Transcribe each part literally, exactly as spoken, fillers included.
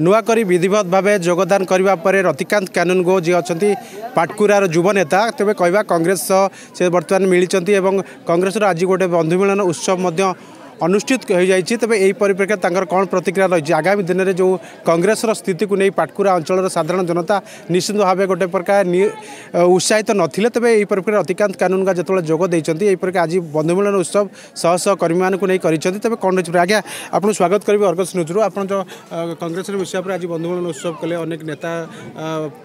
नुआकरी विधिवत भाव जोगदान करने पर रतिकांत कानुनगो जी अच्छा पाटकुरार युवा नेता तेज कह कांग्रेस से बर्तमान मिली एवं कांग्रेस आज गोटे बंधु मिलन उत्सव अनुष्ठित हो जाए तेज यही परिप्रेक्षित कौन प्रतिक्रिया रही आगामी दिन में जो कांग्रेस स्थिति को नहीं पाटकुरा अंचल साधारण जनता निश्चिंत भाव गोटे प्रकार उत्साहित नथिले तेज यही परिप्रेक्षित रतिकांत कानुनगो जो जोग देती प्रकार आज बंधु मिलन उत्सव शह शह कर्मी मानक नहीं तेज कौन रही आज्ञा आपको स्वागत करेंगे अर्गस न्यूज रू आप कांग्रेस विषय पर आज बंधु मिलन उत्सव कले अनेक नेता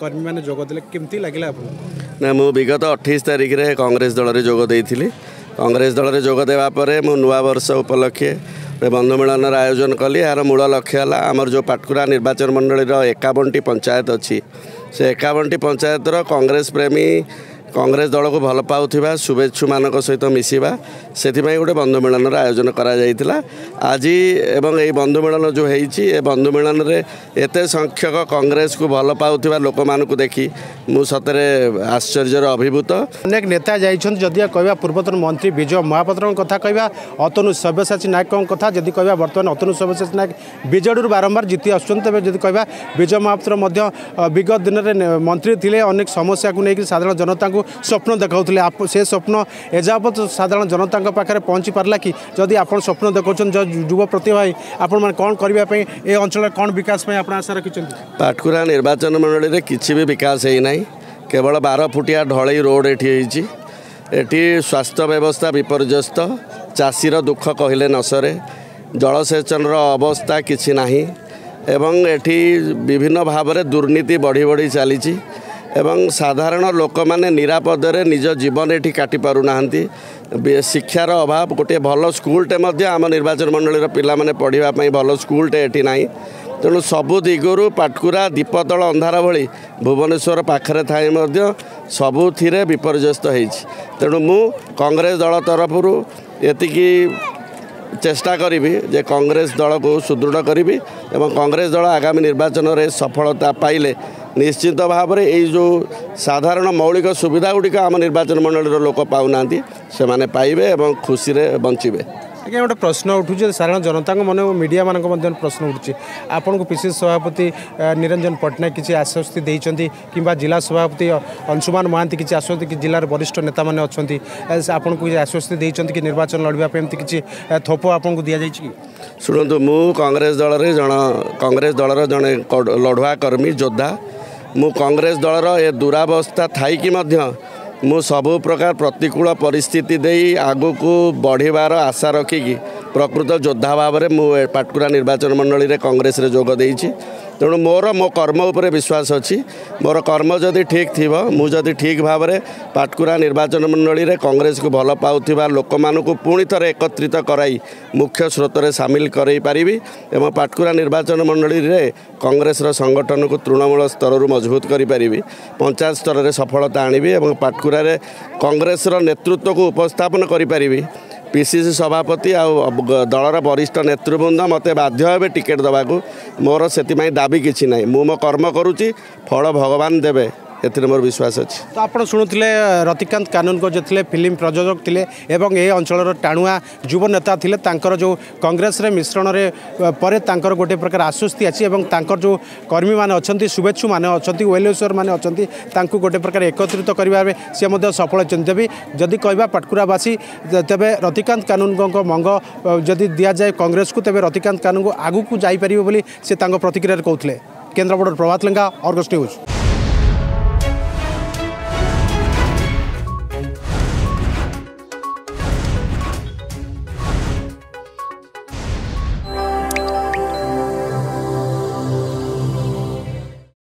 कर्मी मैंने जोगदे केमती लगे ना मु विगत अठाईस तारीख में कांग्रेस दल में जोगदी कांग्रेस दल में जोगदेवा मु नुआ वर्ष उपलक्षे बंधुमिलन आयोजन कली यार मूल लक्ष्य है आमर जो पाटकुरा निर्वाचन मंडल एकावन टी पंचायत अच्छी से एकावन टी पंचायत कांग्रेस प्रेमी कांग्रेस दल को भल पाउथिबा शुभेच्छु मानक सहित मिसिबा से गोटे बंधुमिलन आयोजन करा जाइतिला। आज एवं ये बंधुमिलन जो होती ए बंधुमिलन एत संख्यक कांग्रेस को भल पाउथिबा लोक मानक देखी मु सतरे आश्चर्य अभिभूत। अनेक नेता जाइछन जदिया कहबा पूर्वतन मंत्री विजय महापात्र कथा कहबा अतनु सब्यसाची नायक कथा जदि कहबा वर्तमान अतनु सब्यसाची नायक बिजेडीरू बारंबार जीति आछन तबे जदि कहबा विजय महापात्र मध्य विगत दिन में मंत्री थिले अनेक समस्या को लेकर साधारण जनता को स्वप्न देखाउथिले आप से स्वप्न एजावत साधारण जनता पाखे पहुँची पारा कि जदि आप स्वप्न देखा युवा प्रतिभा आपण मैंने कौन करने ये अंचल कौन विकास आप आशा रखी पाटकुरा निर्वाचन मंडल में किसी भी विकास है ना केवल बारह फुटिया ढलई रोड ये ये स्वास्थ्य व्यवस्था विपर्यस्त चाषीर दुख कहले न सरे जलसेचन अवस्था किसी ना एवं एटी विभिन्न भाव में दुर्नीति बढ़ी बढ़ी चली एवं साधारण लोक मैंने निरापद रे निज जीवन ये काटि पारु नाहंती शिक्षार अभाव गोटे भल स्कूलटे आम निर्वाचन मंडल पिला माने पढ़ापी भल स्कूलटे ये ना तेणु सबु दिगरू पाटकुरा दीपतल अंधार भली भुवनेश्वर पाखरे थाई सबुति विपर्यस्त हो तेणु मु कांग्रेस दल तरफ एतिकी चेष्टा करी जे कांग्रेस दल को सुदृढ़ करी एवं कांग्रेस दल आगामी निर्वाचन में सफलता पाइले निश्चित भाव में ये जो साधारण मौलिक सुविधा गुड़िक आम निर्वाचन मंडल लोक पाऊना से माने पाइबे एवं खुशी रे बंचिबे। आगे गोटे प्रश्न उठू साधारण जनता मन मीडिया मान प्रश्न उठू आपन को पीसीसी सभापति निरंजन पट्टनायक किसी आश्वस्ति देइछंती किंबा जिला सभापति अंशुमान महांती किसी आश्वस्ति कि जिलार वरिष्ठ नेता मैंने अच्छा आपन को आश्वस्ति देइछंती कि निर्वाचन लड़वा एमती किसी थोप आपन को दिया जाय कि सुनंतु मु कांग्रेस दल रे जण कांग्रेस दल रे जणे लड़ुआ कर्मी योद्धा मु कांग्रेस दल रे दुरावस्था थाई कि मध्य मु सबु प्रकार प्रतिकूल परिस्थिति देई आगु को बढ़िवार आशा रखिकी प्रकृत योद्धा भाव में मु पाटकुरा निर्वाचन मंडल में कांग्रेस रे जोग देइछि तेणु मोर मो कर्म उपरे विश्वास अच्छी मोर कर्म जदि ठीक थी मु जदि ठीक भाव में पाटकुरा निर्वाचन मंडल में कांग्रेस को भल पाउथिबा लोक मानक पुणी थे एकत्रित कराई मुख्य स्रोत रे सामिल कराई पारिबी एवं पाटकुरा निर्वाचन मंडल में कांग्रेस रो संगठन को तृणमूल स्तर रू मजबूत करि पारिबी पंचायत स्तर रे सफलता आनिबी एवं पाटकुरा रे कांग्रेस रो नेतृत्व को उपस्थापन करि पारिबी। पीसीसी सभापति आ दलर वरिष्ठ नेतृबृंद मत बाध्य टिकेट दवा को मोर से दाबी किसी ना मु मो कर्म करुच्ची फल भगवान देवे एतिर मोर विश्वास अच्छे। तो आप शुणुते रतिकांत कानुनगो जो थे फिल्म प्रयोजक थे एवं ये अंचल टाणुआ युव नेता थे जो कांग्रेस मिश्रण पर गोटे प्रकार आश्वस्ति अच्छी और जो कर्मी मैंने अच्छा शुभेच्छु मैंने अच्छा वेलविशर मैंने अच्छा गोटे प्रकार एकत्रित करें सी सफल अच्छा तेजी जदि कह पाटकुरावासी तेज रतिकांत कानुनगो मंग जदि दि जाए कांग्रेस को तेज रतिकांत कानुनगो आगू जापर से प्रतिक्रिया कहते केन्द्रापड़ा प्रभात लेंगा अर्गस न्यूज।